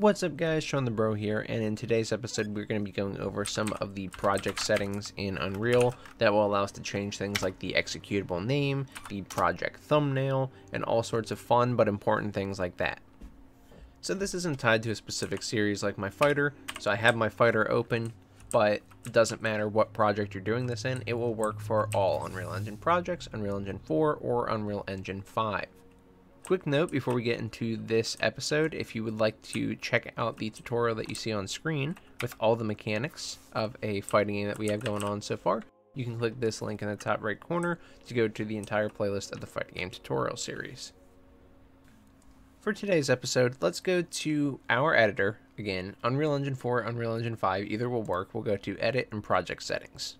What's up guys, Sean the Bro here, and in today's episode we're going to be going over some of the project settings in Unreal that will allow us to change things like the executable name, the project thumbnail, and all sorts of fun but important things like that. So this isn't tied to a specific series like my fighter, so I have my fighter open, but it doesn't matter what project you're doing this in, it will work for all Unreal Engine projects, Unreal Engine 4 or Unreal Engine 5. Quick note before we get into this episode, if you would like to check out the tutorial that you see on screen with all the mechanics of a fighting game that we have going on so far, you can click this link in the top right corner to go to the entire playlist of the fighting game tutorial series. For today's episode, let's go to our editor. Again, Unreal Engine 4, Unreal Engine 5, either will work. We'll go to Edit and Project Settings.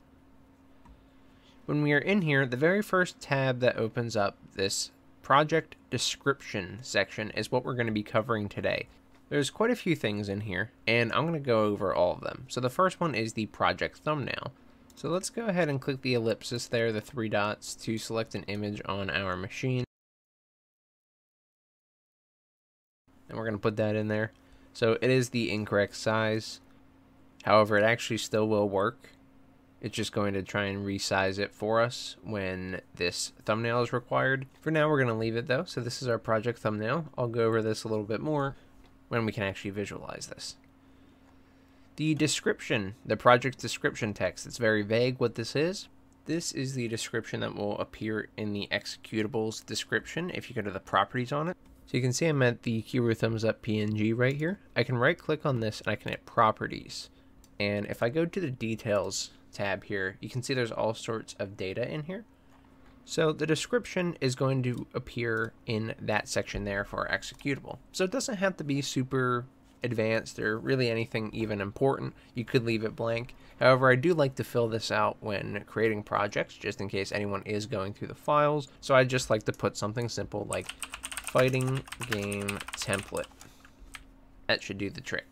When we are in here, the very first tab that opens up, this Project Description section, is what we're going to be covering today. There's quite a few things in here, and I'm going to go over all of them. So the first one is the project thumbnail. So let's go ahead and click the ellipsis there, the three dots, to select an image on our machine. And we're going to put that in there. So it is the incorrect size. However, it actually still will work. It's just going to try and resize it for us when this thumbnail is required. For now, we're going to leave it though. So this is our project thumbnail. I'll go over this a little bit more when we can actually visualize this. The description, the project description text, it's very vague what this is. This is the description that will appear in the executables description if you go to the properties on it. So you can see I'm at the Kiryu thumbs up PNG right here. I can right click on this and I can hit properties. And if I go to the details tab here, you can see there's all sorts of data in here. So the description is going to appear in that section there for executable. So it doesn't have to be super advanced or really anything even important. You could leave it blank. However, I do like to fill this out when creating projects just in case anyone is going through the files. So I just like to put something simple like fighting game template. That should do the trick.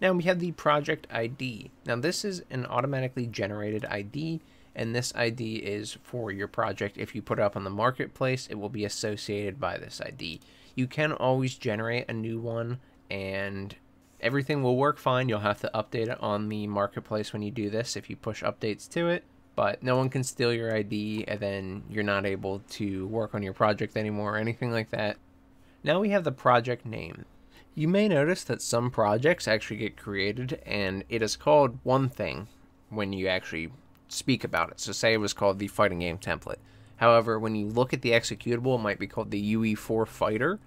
Now we have the project ID. Now this is an automatically generated ID, and this ID is for your project. If you put it up on the marketplace, it will be associated by this ID. You can always generate a new one and everything will work fine. You'll have to update it on the marketplace when you do this if you push updates to it, but no one can steal your ID and then you're not able to work on your project anymore or anything like that. Now we have the project name. You may notice that some projects actually get created and it is called one thing when you actually speak about it. So say it was called the fighting game template. However, when you look at the executable, it might be called the UE4 fighter.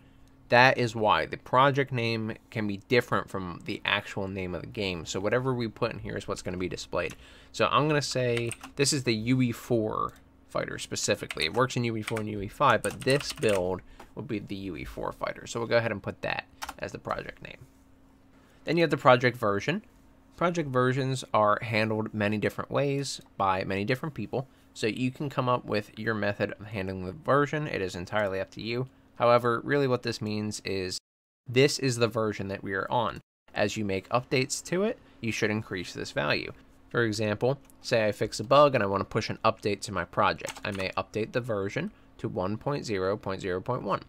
That is why the project name can be different from the actual name of the game. So whatever we put in here is what's going to be displayed. So I'm going to say this is the UE4 fighter specifically. It works in UE4 and UE5, but this build will be the UE4 fighter. So we'll go ahead and put that as the project name. Then you have the project version. Project versions are handled many different ways by many different people, so you can come up with your method of handling the version. It is entirely up to you. However, really what this means is this is the version that we are on. As you make updates to it, you should increase this value. For example, say I fix a bug and I want to push an update to my project. I may update the version to 1.0.0.1,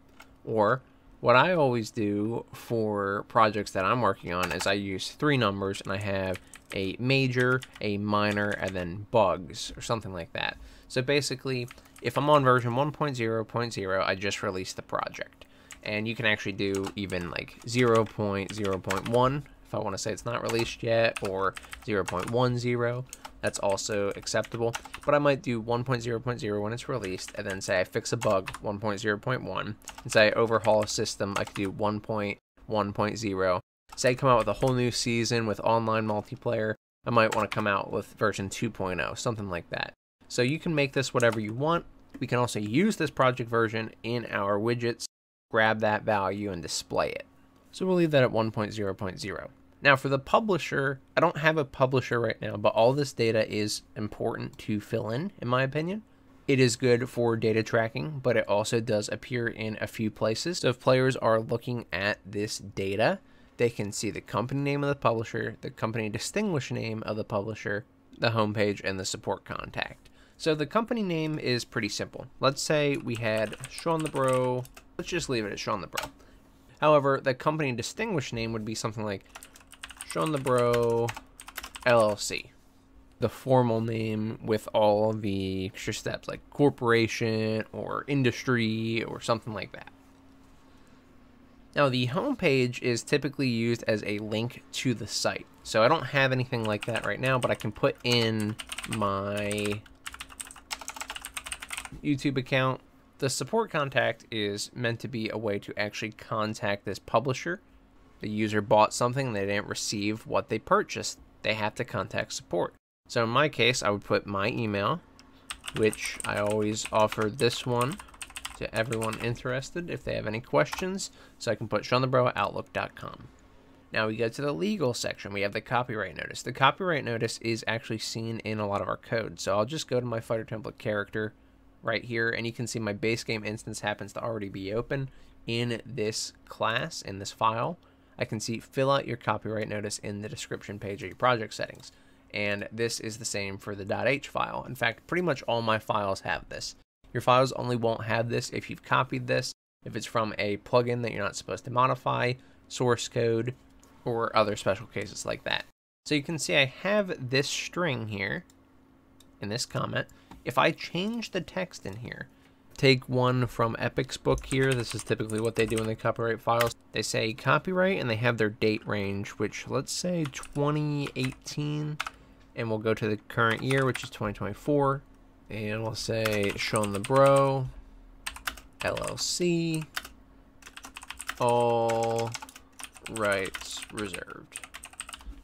or what I always do for projects that I'm working on is I use three numbers and I have a major, a minor, and then bugs or something like that. So basically, if I'm on version 1.0.0, I just release the project. And you can actually do even like 0.0.1 if I want to say it's not released yet, or 0.10. That's also acceptable. But I might do 1.0.0 when it's released, and then say I fix a bug 1.0.1, and say I overhaul a system, I could do 1.1.0. Say I come out with a whole new season with online multiplayer, I might want to come out with version 2.0, something like that. So you can make this whatever you want. We can also use this project version in our widgets, grab that value and display it. So we'll leave that at 1.0.0. Now for the publisher, I don't have a publisher right now, but all this data is important to fill in my opinion. It is good for data tracking, but it also does appear in a few places. So if players are looking at this data, they can see the company name of the publisher, the company distinguished name of the publisher, the homepage, and the support contact. So the company name is pretty simple. Let's say we had Sean the Bro. Let's just leave it at Sean the Bro. However, the company distinguished name would be something like Sean the Bro LLC. The formal name with all the extra steps, like corporation or industry or something like that. Now, the homepage is typically used as a link to the site. So I don't have anything like that right now, but I can put in my YouTube account. The support contact is meant to be a way to actually contact this publisher. The user bought something and they didn't receive what they purchased. They have to contact support. So in my case, I would put my email, which I always offer this one to everyone interested if they have any questions. So I can put SeanTheBro@outlook.com. Now we go to the legal section. We have the copyright notice. The copyright notice is actually seen in a lot of our code. So I'll just go to my fighter template character right here, and you can see my base game instance happens to already be open in this class, in this file. I can see fill out your copyright notice in the description page of your project settings. And this is the same for the .h file. In fact, pretty much all my files have this. Your files only won't have this if you've copied this, if it's from a plugin that you're not supposed to modify, source code, or other special cases like that. So you can see I have this string here in this comment. If I change the text in here, take one from Epic's book here. This is typically what they do in the copyright files. They say copyright and they have their date range, which let's say 2018, and we'll go to the current year, which is 2024. And we'll say Sean the Bro, LLC, all rights reserved.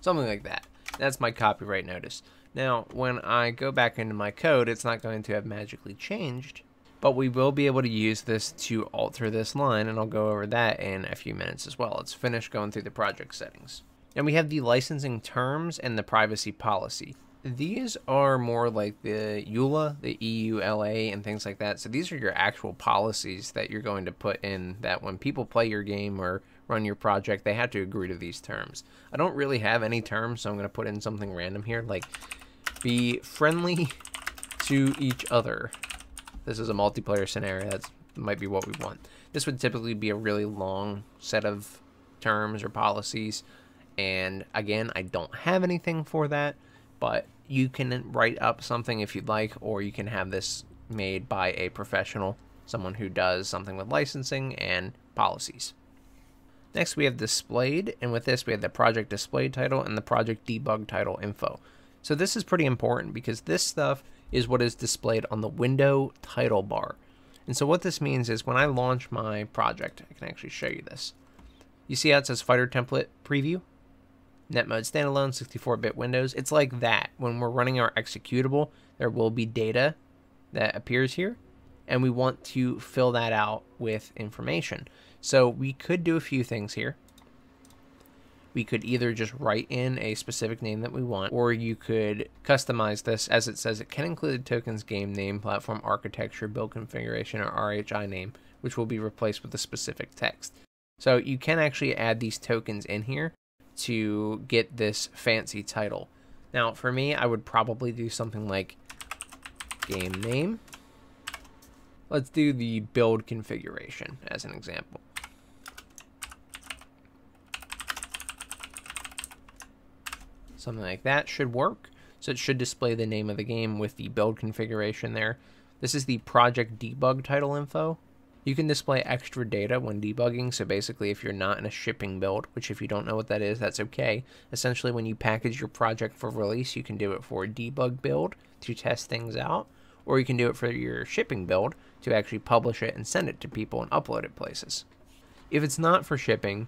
Something like that. That's my copyright notice. Now, when I go back into my code, it's not going to have magically changed, but we will be able to use this to alter this line, and I'll go over that in a few minutes as well. Let's finish going through the project settings. And we have the licensing terms and the privacy policy. These are more like the EULA, the EULA, and things like that. So these are your actual policies that you're going to put in, that when people play your game or run your project, they have to agree to these terms. I don't really have any terms, so I'm going to put in something random here, like be friendly to each other. This is a multiplayer scenario. That might be what we want. This would typically be a really long set of terms or policies. And again, I don't have anything for that, but you can write up something if you'd like, or you can have this made by a professional, someone who does something with licensing and policies. Next, we have displayed, and with this, we have the project display title and the project debug title info. So this is pretty important because this stuff is what is displayed on the window title bar. And so what this means is when I launch my project, I can actually show you this. You see how it says Fighter Template Preview? Net mode standalone, 64-bit Windows. It's like that. When we're running our executable, there will be data that appears here, and we want to fill that out with information. So we could do a few things here. We could either just write in a specific name that we want, or you could customize this. As it says, it can include tokens, game name, platform architecture, build configuration, or RHI name, which will be replaced with a specific text. So you can actually add these tokens in here to get this fancy title. Now for me, I would probably do something like game name. Let's do the build configuration as an example. Something like that should work. So it should display the name of the game with the build configuration there. This is the project debug title info. You can display extra data when debugging, so basically if you're not in a shipping build, which if you don't know what that is, that's okay. Essentially when you package your project for release, you can do it for a debug build to test things out, or you can do it for your shipping build to actually publish it and send it to people and upload it places. If it's not for shipping,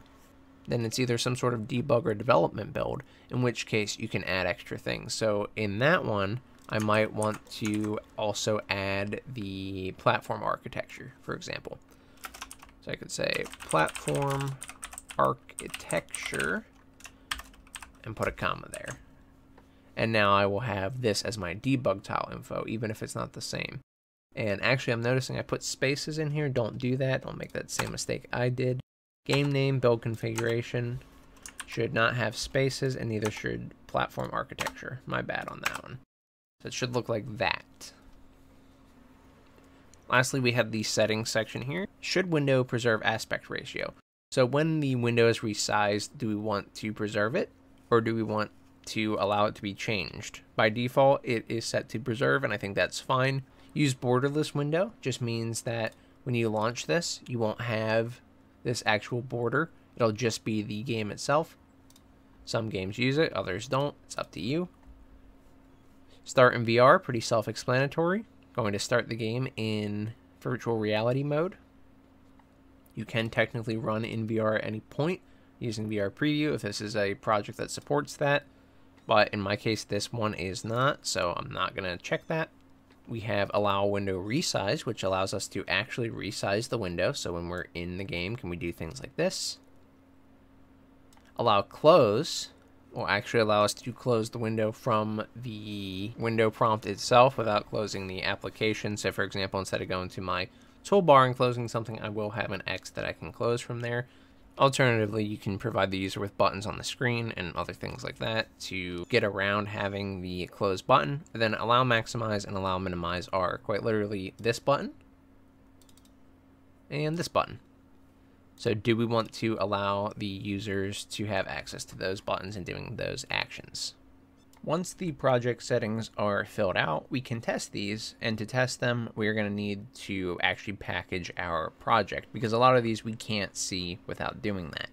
then it's either some sort of debug or development build, in which case you can add extra things. So in that one, I might want to also add the platform architecture, for example. So I could say platform architecture and put a comma there. And now I will have this as my debug tile info, even if it's not the same. And actually, I'm noticing I put spaces in here. Don't do that. Don't make that same mistake I did. Game name, build configuration should not have spaces, and neither should platform architecture. My bad on that one. So it should look like that. Lastly, we have the settings section here. Should window preserve aspect ratio? So when the window is resized, do we want to preserve it or do we want to allow it to be changed? By default, it is set to preserve, and I think that's fine. Use borderless window just means that when you launch this, you won't have this actual border. It'll just be the game itself. Some games use it, others don't. It's up to you. Start in VR, pretty self-explanatory. Going to start the game in virtual reality mode. You can technically run in VR at any point using VR Preview if this is a project that supports that. But in my case, this one is not, so I'm not going to check that. We have allow window resize, which allows us to actually resize the window. So when we're in the game, can we do things like this? Allow close will actually allow us to close the window from the window prompt itself without closing the application. So for example, instead of going to my toolbar and closing something, I will have an X that I can close from there. Alternatively, you can provide the user with buttons on the screen and other things like that to get around having the close button. And then allow maximize and allow minimize are quite literally this button and this button. So do we want to allow the users to have access to those buttons and doing those actions? Once the project settings are filled out, we can test these, and to test them, we're going to need to actually package our project because a lot of these we can't see without doing that.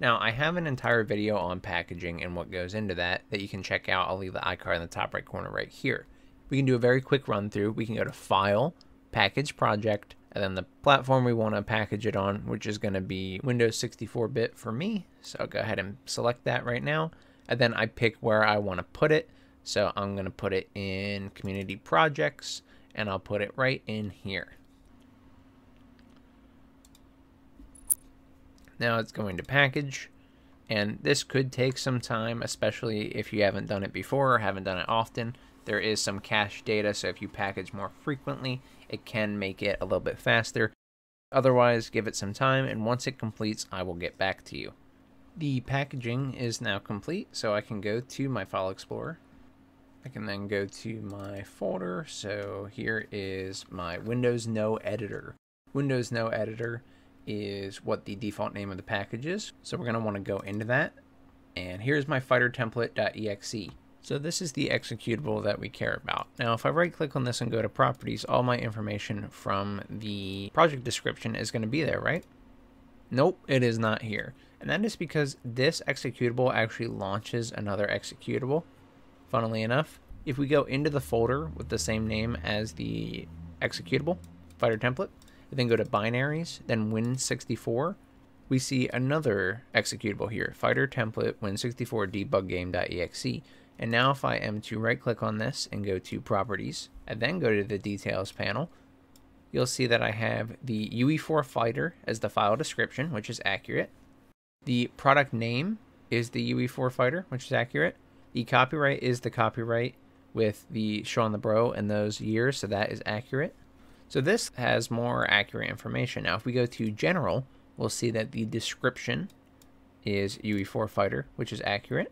Now, I have an entire video on packaging and what goes into that that you can check out. I'll leave the iCard in the top right corner right here. We can do a very quick run through. We can go to File, Package Project, and then the platform we want to package it on, which is going to be Windows 64-bit for me. So I'll go ahead and select that right now. And then I pick where I want to put it. So I'm going to put it in Community Projects, and I'll put it right in here. Now it's going to package, and this could take some time, especially if you haven't done it before or haven't done it often. There is some cache data, so if you package more frequently, it can make it a little bit faster. Otherwise, give it some time, and once it completes, I will get back to you. The packaging is now complete, so I can go to my File Explorer. I can then go to my folder, so here is my Windows No Editor. Windows No Editor is what the default name of the package is, so we're going to want to go into that. And here's my fightertemplate.exe. So this is the executable that we care about. Now, if I right-click on this and go to Properties, all my information from the project description is going to be there, right? Nope, it is not here. And that is because this executable actually launches another executable. Funnily enough, if we go into the folder with the same name as the executable, Fighter Template, and then go to Binaries, then Win64, we see another executable here, Fighter Template Win64 Debug Game.exe. And now if I am to right-click on this and go to Properties, and then go to the Details panel, you'll see that I have the UE4 Fighter as the file description, which is accurate. The product name is the UE4 Fighter, which is accurate. The copyright is the copyright with the Sean the Bro and those years, so that is accurate. So this has more accurate information. Now if we go to General, we'll see that the description is UE4 Fighter, which is accurate.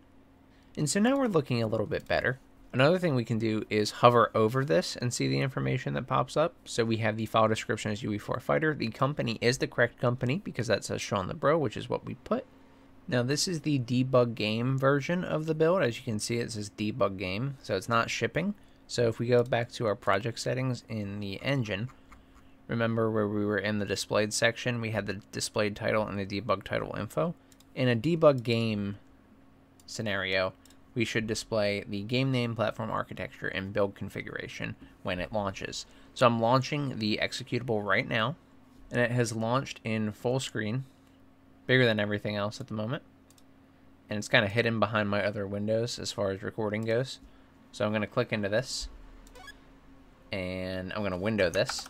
And so now we're looking a little bit better. Another thing we can do is hover over this and see the information that pops up. So we have the file description as UE4 Fighter. The company is the correct company because that says Sean the Bro, which is what we put. Now this is the debug game version of the build. As you can see, it says debug game, so it's not shipping. So if we go back to our project settings in the engine, remember where we were in the displayed section, we had the displayed title and the debug title info. In a debug game scenario, we should display the game name, platform architecture, and build configuration when it launches. So I'm launching the executable right now, and it has launched in full screen, bigger than everything else at the moment. And it's kind of hidden behind my other windows as far as recording goes. So I'm going to click into this, and I'm going to window this.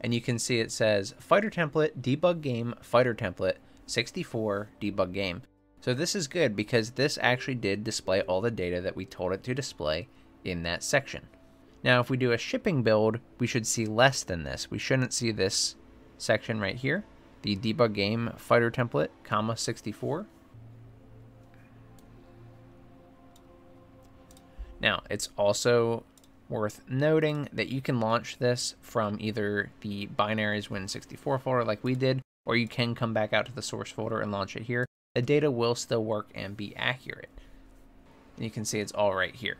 And you can see it says Fighter Template, Debug Game, Fighter Template, 64, Debug Game. So this is good because this actually did display all the data that we told it to display in that section. Now if we do a shipping build, we should see less than this. We shouldn't see this section right here, the debug game fighter template, comma 64. Now it's also worth noting that you can launch this from either the binaries win64 folder like we did, or you can come back out to the source folder and launch it here, the data will still work and be accurate. And you can see it's all right here.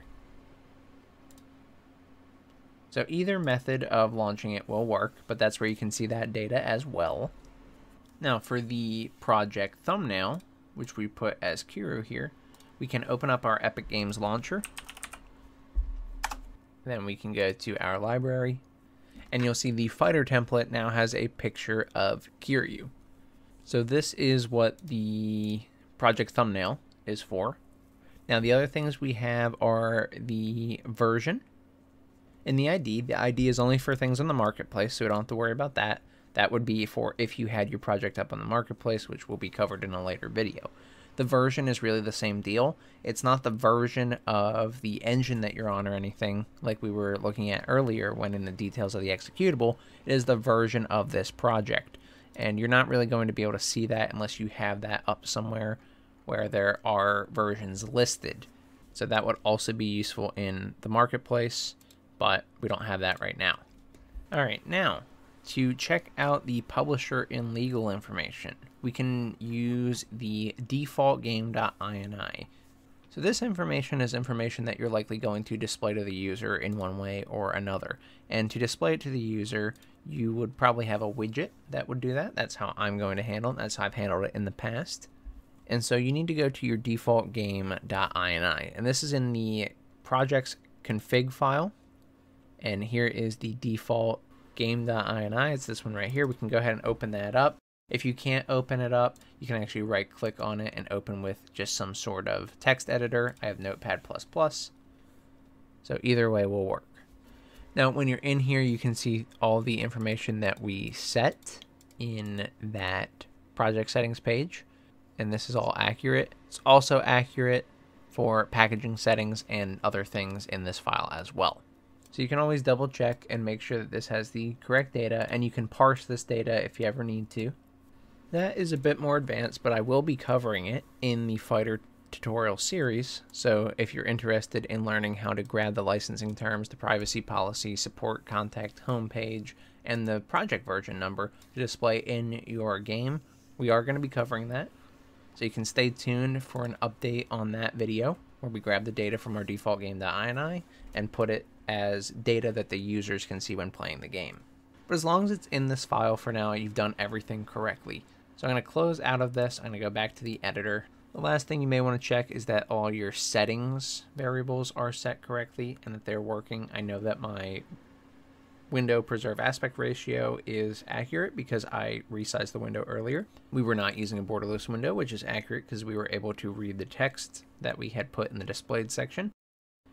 So either method of launching it will work, but that's where you can see that data as well. Now for the project thumbnail, which we put as Kiryu here, we can open up our Epic Games launcher. Then we can go to our library, and you'll see the fighter template now has a picture of Kiryu. So this is what the project thumbnail is for. Now the other things we have are the version and the ID. The ID is only for things on the marketplace, so we don't have to worry about that. That would be for if you had your project up on the marketplace, which will be covered in a later video. The version is really the same deal. It's not the version of the engine that you're on or anything like we were looking at earlier when in the details of the executable. It is the version of this project. And you're not really going to be able to see that unless you have that up somewhere where there are versions listed. So that would also be useful in the marketplace, but we don't have that right now. All right, now to check out the publisher and legal information, we can use the default game.ini. So this information is information that you're likely going to display to the user in one way or another. And to display it to the user, you would probably have a widget that would do that. That's how I'm going to handle it. That's how I've handled it in the past. And so you need to go to your default game.ini. And this is in the project's config file. And here is the default game.ini. It's this one right here. We can go ahead and open that up. If you can't open it up, you can actually right click on it and open with just some sort of text editor. I have Notepad++. So either way will work. Now, when you're in here, you can see all the information that we set in that project settings page. And this is all accurate. It's also accurate for packaging settings and other things in this file as well. So you can always double check and make sure that this has the correct data, and you can parse this data if you ever need to. That is a bit more advanced, but I will be covering it in the fighter tutorial series. So if you're interested in learning how to grab the licensing terms, the privacy policy, support contact homepage, and the project version number to display in your game, we are going to be covering that. So you can stay tuned for an update on that video where we grab the data from our default game.ini and put it as data that the users can see when playing the game. But as long as it's in this file for now, you've done everything correctly. So I'm going to close out of this. I'm going to go back to the editor. The last thing you may want to check is that all your settings variables are set correctly and that they're working. I know that my window preserve aspect ratio is accurate because I resized the window earlier. We were not using a borderless window, which is accurate because we were able to read the text that we had put in the displayed section.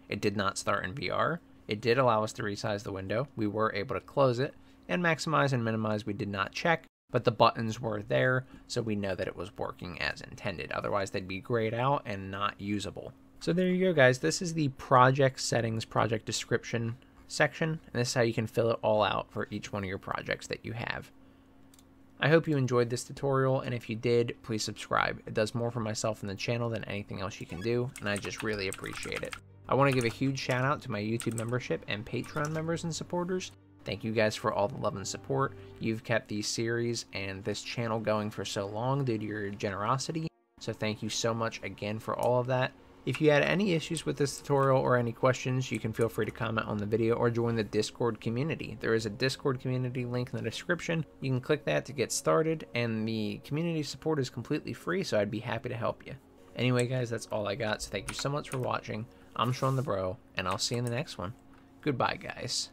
It did not start in VR. It did allow us to resize the window. We were able to close it, and maximize and minimize we did not check, but the buttons were there, so we know that it was working as intended. Otherwise, they'd be grayed out and not usable. So there you go, guys. This is the project settings, project description section, and this is how you can fill it all out for each one of your projects that you have. I hope you enjoyed this tutorial, and if you did, please subscribe. It does more for myself and the channel than anything else you can do, and I just really appreciate it. I want to give a huge shout out to my YouTube membership and Patreon members and supporters. Thank you guys for all the love and support. You've kept these series and this channel going for so long due to your generosity. So thank you so much again for all of that. If you had any issues with this tutorial or any questions, you can feel free to comment on the video or join the Discord community. There is a Discord community link in the description. You can click that to get started, and the community support is completely free, so I'd be happy to help you. Anyway, guys, that's all I got, so thank you so much for watching. I'm Sean the Bro, and I'll see you in the next one. Goodbye, guys.